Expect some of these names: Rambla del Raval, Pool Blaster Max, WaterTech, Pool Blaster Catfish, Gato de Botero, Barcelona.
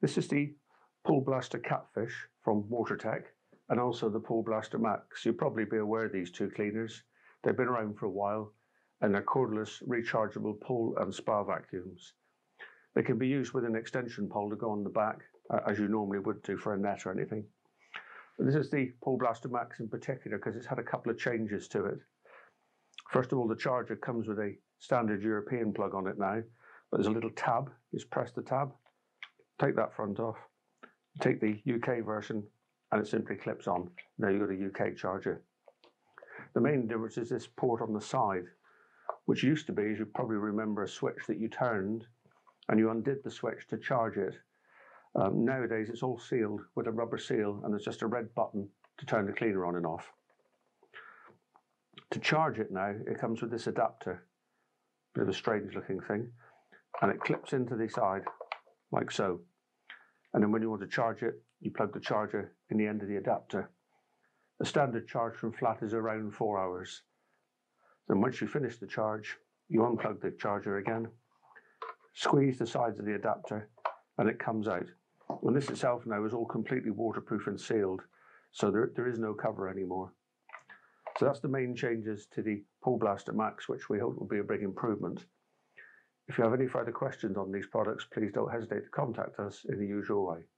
This is the Pool Blaster Catfish from WaterTech and also the Pool Blaster Max. You'll probably be aware of these two cleaners. They've been around for a while and they're cordless, rechargeable pool and spa vacuums. They can be used with an extension pole to go on the back as you normally would do for a net or anything. This is the Pool Blaster Max in particular because it's had a couple of changes to it. First of all, the charger comes with a standard European plug on it now, but there's a little tab. You just press the tab, take that front off, take the UK version, and it simply clips on. Now you've got a UK charger. The main difference is this port on the side, which used to be, as you probably remember, a switch that you turned and you undid the switch to charge it. Nowadays it's all sealed with a rubber seal and there's just a red button to turn the cleaner on and off. To charge it now, it comes with this adapter, bit of a strange looking thing, and it clips into the side like so. And then when you want to charge it, you plug the charger in the end of the adapter. The standard charge from flat is around 4 hours. Then once you finish the charge, you unplug the charger again, squeeze the sides of the adapter, and it comes out. And this itself now is all completely waterproof and sealed, so there is no cover anymore. So that's the main changes to the Pool Blaster Max, which we hope will be a big improvement. If you have any further questions on these products, please don't hesitate to contact us in the usual way.